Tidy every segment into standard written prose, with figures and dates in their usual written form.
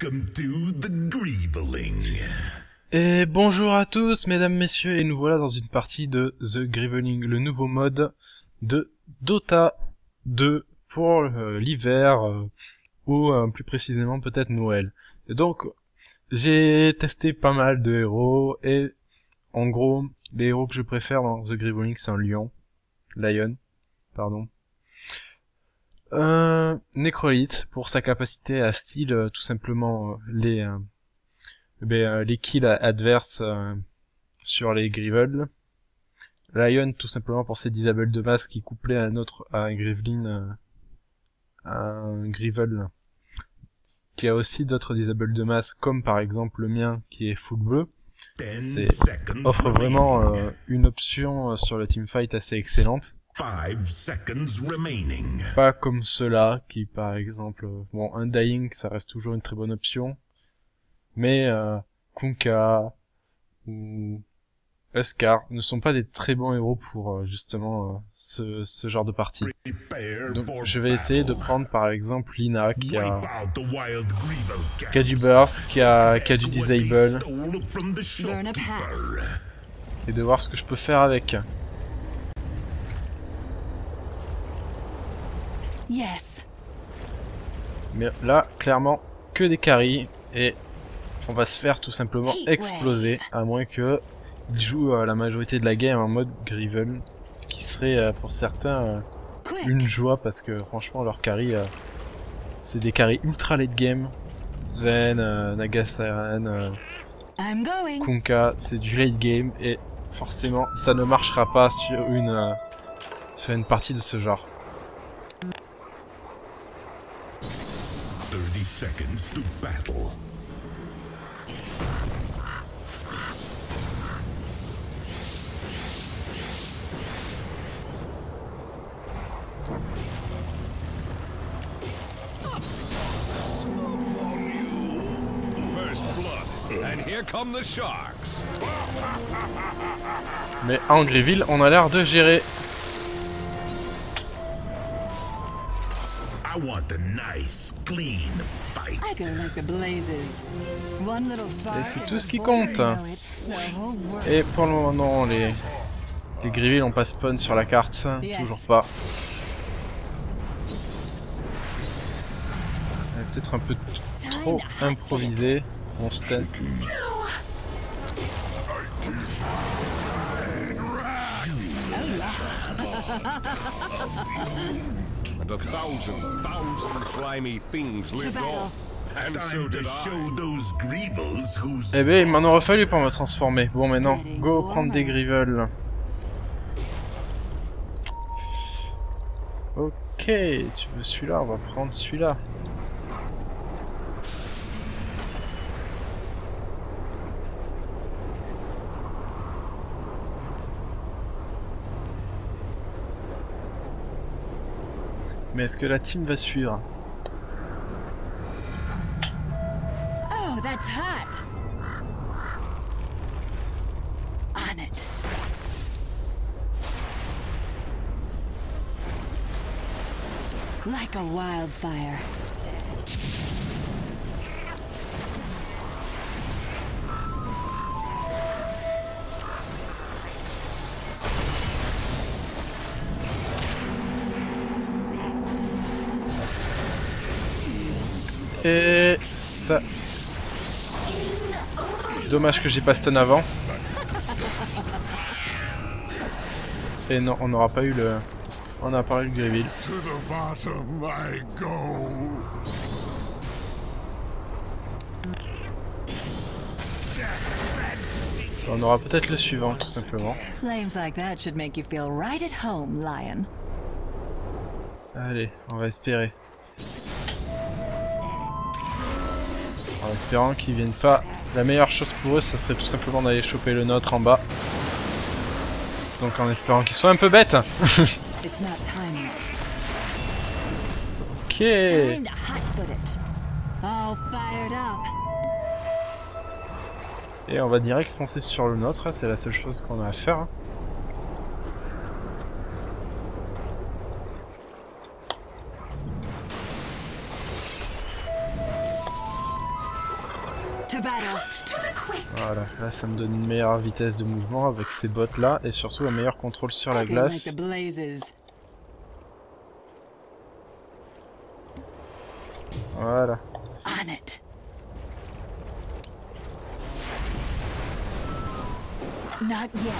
Welcome to the Greeviling. Et bonjour à tous, mesdames, messieurs, et nous voilà dans une partie de The Greeviling, le nouveau mode de Dota 2 pour l'hiver, ou plus précisément peut-être Noël. Et donc, j'ai testé pas mal de héros, et en gros, les héros que je préfère dans The Greeviling, c'est un lion, Necrolyte pour sa capacité à steal tout simplement les kills adverses sur les Greevels. Lion tout simplement pour ses disables de masse qui couplait à un Greevel qui a aussi d'autres disables de masse comme par exemple le mien qui est full bleu. Offre vraiment une option sur le teamfight assez excellente. 5 seconds remaining. Pas comme ceux-là, qui par exemple... Bon, Undying, ça reste toujours une très bonne option. Mais Kunkka ou Huskar ne sont pas des très bons héros pour justement ce genre de partie. Donc je vais essayer de prendre par exemple Lina, qui a du burst, qui a du disable. Et de voir ce que je peux faire avec. Yes. Mais là, clairement, que des carries et on va se faire tout simplement exploser, à moins que ils jouent la majorité de la game en mode Greeviling, qui serait pour certains une joie parce que franchement leurs carries, c'est des carries ultra late game. Sven, Naga Siren, Kunkka, c'est du late game et forcément ça ne marchera pas sur une partie de ce genre. 30 seconds to battle. Smoke for you. First blood, and here come the sharks. Mais en Greeviling, on a l'air de gérer. I want a nice, clean fight. I go like the blazes. One little spark. Et c'est tout ce qui compte. Et pour le moment, non, les Greeviling n'ont pas spawn sur la carte. Yes. Toujours pas. Peut-être un peu trop improvisé. On stun. And a thousand slimy things lived on. And so to show those Greevels who's... Eh ben, il m'en aurait fallu pour me transformer. Bon, maintenant, go prendre des Greevels. Ok, tu veux celui-là, on va prendre celui-là. Mais est-ce que la team va suivre? Oh, that's hot. On it. Like a wildfire. Et ça... Dommage que j'ai pas stun avant. Et non, on n'aura pas eu le... On n'a pas eu le Greeviling. On aura peut-être le suivant, tout simplement. Allez, on va espérer. En espérant qu'ils viennent pas. La meilleure chose pour eux, ça serait tout simplement d'aller choper le nôtre en bas. Donc en espérant qu'ils soient un peu bêtes. Ok. Et on va direct foncer sur le nôtre, c'est la seule chose qu'on a à faire. Voilà, là ça me donne une meilleure vitesse de mouvement avec ces bottes là et surtout un meilleur contrôle sur la glace. Voilà. Not yet.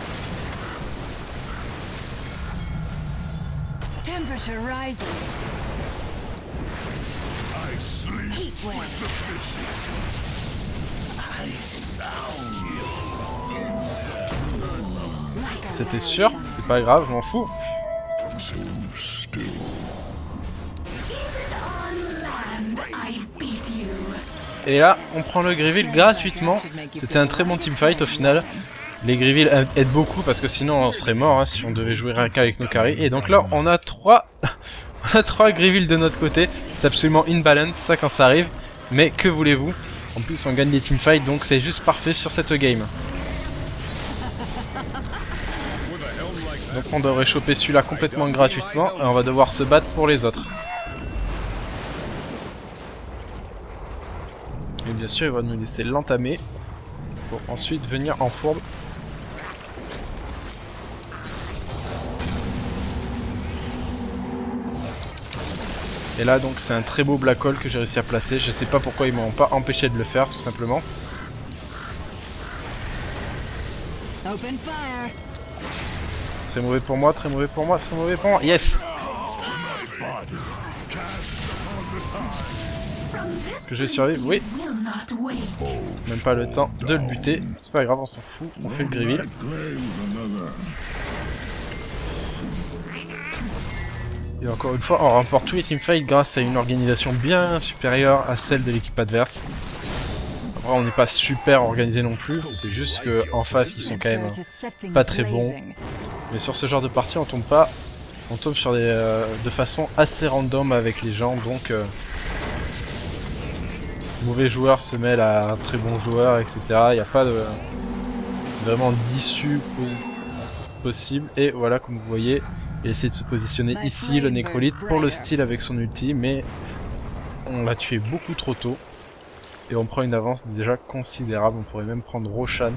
Temperature rising. I sleep heat with the fishes. I sound. C'était sûr, c'est pas grave, je m'en fous. So still. Et là, on prend le Greevil gratuitement. C'était un très bon teamfight au final. Les Greeviling aident beaucoup parce que sinon on serait mort hein, si on devait jouer rien qu'avec nos carrés. Et donc là on a 3 Greeviling de notre côté. C'est absolument imbalance ça quand ça arrive. Mais que voulez-vous? En plus on gagne des teamfights donc c'est juste parfait sur cette game. Donc on devrait choper celui-là complètement gratuitement et on va devoir se battre pour les autres. Et bien sûr il va nous laisser l'entamer pour ensuite venir en fourbe. Et là donc c'est un très beau black hole que j'ai réussi à placer. Je sais pas pourquoi ils m'ont pas empêché de le faire tout simplement. Très mauvais pour moi, très mauvais pour moi, très mauvais pour moi. Yes! Que je vais survivre, oui. Même pas le temps de le buter. C'est pas grave, on s'en fout. On fait le Greeviling. Et encore une fois, on remporte tous les teamfights grâce à une organisation bien supérieure à celle de l'équipe adverse. Après, on n'est pas super organisé non plus. C'est juste qu'en face, ils sont quand même pas très bons. Mais sur ce genre de partie, on tombe pas. On tombe sur des, de façon assez random avec les gens, donc... mauvais joueur se mêle à un très bon joueur, etc. Il n'y a pas de, vraiment d'issue possible. Et voilà, comme vous voyez, il essaie de se positionner ici, le Necrolyte, pour le steal avec son ulti, mais on l'a tué beaucoup trop tôt. Et on prend une avance déjà considérable. On pourrait même prendre Roshan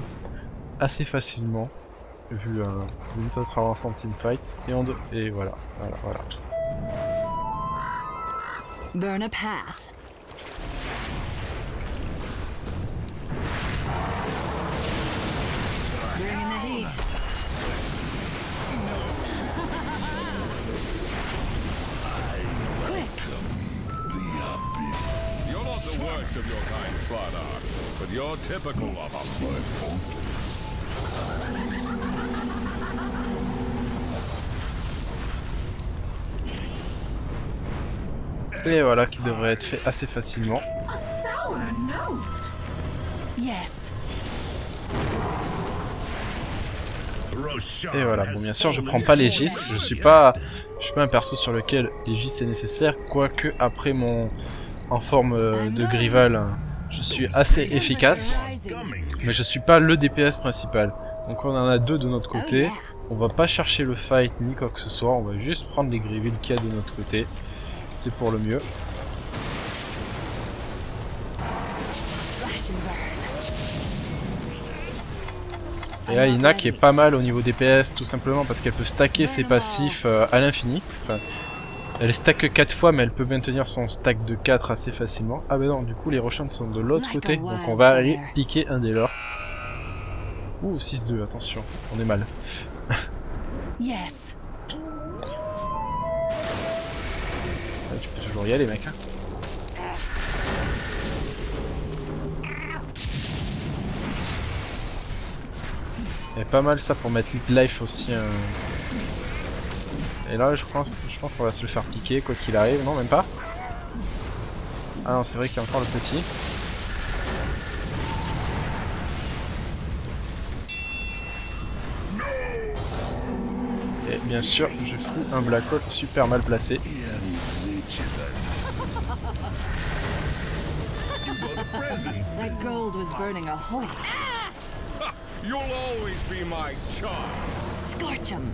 assez facilement, vu notre avance en teamfight. Et, et voilà, voilà. Burn a path. Et voilà qui devrait être fait assez facilement. Et voilà, bon bien sûr je prends pas l'Aegis, je suis pas un perso sur lequel l'Aegis est nécessaire, quoique après mon en forme de Greeviling, je suis assez efficace, mais je suis pas le DPS principal. Donc on en a deux de notre côté, on va pas chercher le fight ni quoi que ce soit, on va juste prendre les Greeviling qu'il y a de notre côté, c'est pour le mieux. Et là Lina qui est pas mal au niveau DPS tout simplement parce qu'elle peut stacker ses passifs à l'infini. Enfin, elle stack 4 fois mais elle peut maintenir son stack de 4 assez facilement. Ah bah non, du coup les Roshans sont de l'autre côté donc on va aller piquer un des leurs. Ouh 6-2, attention, on est mal. Yes. Là, tu peux toujours y aller mec hein. Et pas mal ça pour mettre life aussi. Et là je pense qu'on va se le faire piquer quoi qu'il arrive. Non même pas. Ah non c'est vrai qu'il y a encore le petit. Et bien sûr je fous un black hole super mal placé. You'll always be my charm. Scorch him.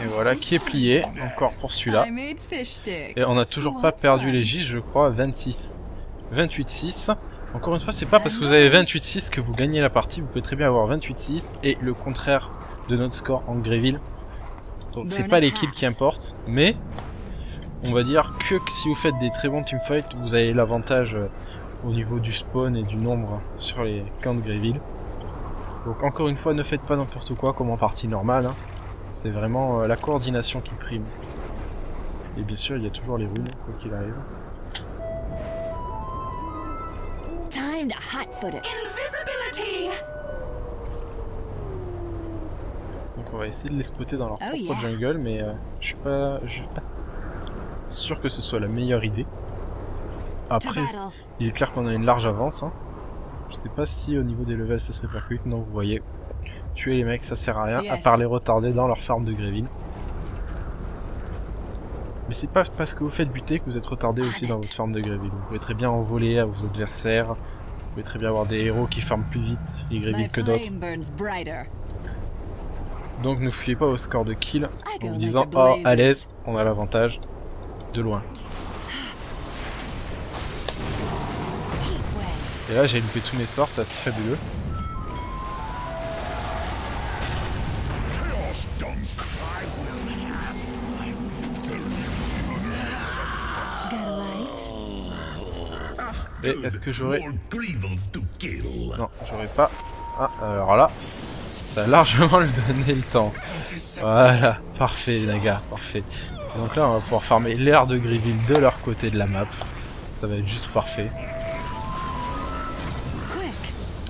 Et voilà qui est plié, encore pour celui-là. Et on n'a toujours pas perdu les J, je crois, 26. 28-6. Encore une fois, c'est pas parce que vous avez 28-6 que vous gagnez la partie. Vous pouvez très bien avoir 28-6 et le contraire de notre score en Greeviling. Donc c'est pas les kills qui importent, mais on va dire que si vous faites des très bons teamfights, vous avez l'avantage au niveau du spawn et du nombre sur les camps de Greeviling. Donc encore une fois, ne faites pas n'importe quoi comme en partie normale, hein. C'est vraiment la coordination qui prime. Et bien sûr, il y a toujours les runes, quoi qu'il arrive. Time to hot-foot it. Invisibility. Donc on va essayer de les spotter dans leur propre jungle, mais je suis pas sûr que ce soit la meilleure idée. Après, il est clair qu'on a une large avance, hein. Je sais pas si au niveau des levels ça se répercute. Non, vous voyez, tuer les mecs ça sert à rien, à part les retarder dans leur farm de Greeviling. Mais c'est pas parce que vous faites buter que vous êtes retardé aussi dans votre farm de Greeviling. Vous pouvez très bien en voler à vos adversaires, vous pouvez très bien avoir des héros qui farment plus vite les Greeviling que d'autres. Donc ne fiez pas au score de kill en vous disant « Oh, à l'aise, on a l'avantage de loin ». Et là j'ai loupé tous mes sorts, c'est assez fabuleux. Et est-ce que j'aurais... Non, j'aurais pas... Ah, alors là, ça a largement lui donné le temps. Voilà, parfait Naga, parfait. Donc là on va pouvoir farmer l'air de Greeviling de leur côté de la map. Ça va être juste parfait.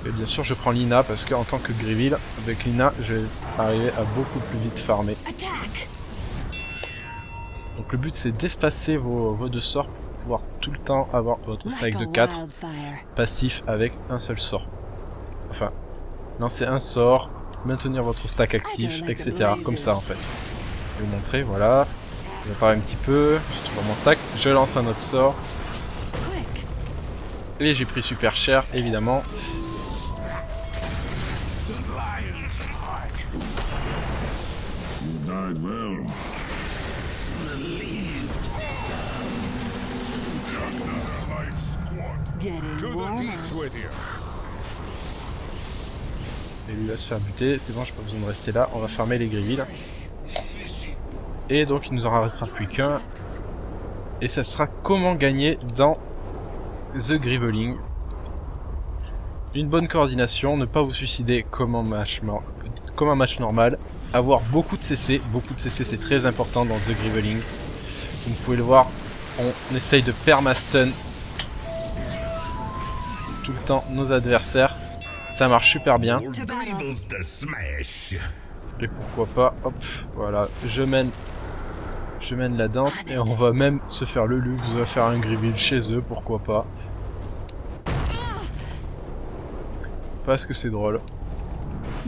Et bien sûr, je prends Lina parce qu'en tant que Greeviling, avec Lina, je vais arriver à beaucoup plus vite farmer. Donc le but, c'est d'espacer vos deux sorts pour pouvoir tout le temps avoir votre stack de 4 passif avec un seul sort. Enfin, lancer un sort, maintenir votre stack actif, etc. Comme ça, en fait. Je vais vous montrer, voilà. Je vais parler un petit peu, je suis dans mon stack, je lance un autre sort. Et j'ai pris super cher, évidemment. Et lui là se faire buter, c'est bon, j'ai pas besoin de rester là, on va farmer les Greeviling. Et donc il nous en restera plus qu'un. Et ça sera comment gagner dans The Greeviling. Une bonne coordination, ne pas vous suicider comme un match normal, avoir beaucoup de CC c'est très important dans The Greeviling. Vous pouvez le voir, on essaye de permastun tout le temps nos adversaires, ça marche super bien. Et pourquoi pas, hop, voilà, je mène la danse et on va même se faire le luxe, on va faire un Greeviling chez eux, pourquoi pas. Parce que c'est drôle.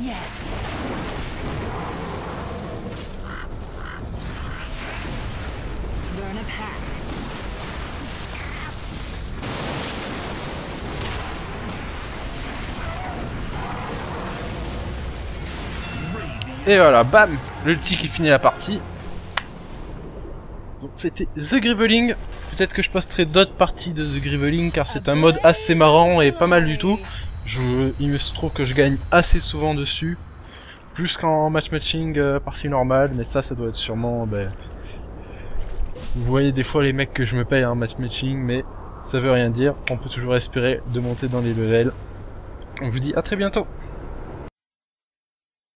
Yes. Et voilà, bam, l'ulti qui finit la partie. Donc c'était The Greeviling. Peut-être que je posterai d'autres parties de The Greeviling car c'est un mode assez marrant et pas mal du tout. Il me trouve que je gagne assez souvent dessus, plus qu'en matchmaking partie normale, mais ça doit être sûrement... Ben, vous voyez des fois les mecs que je me paye en matchmaking, mais ça veut rien dire, on peut toujours espérer de monter dans les levels. On vous dit à très bientôt.